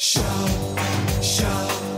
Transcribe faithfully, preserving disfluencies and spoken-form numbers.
Show, show.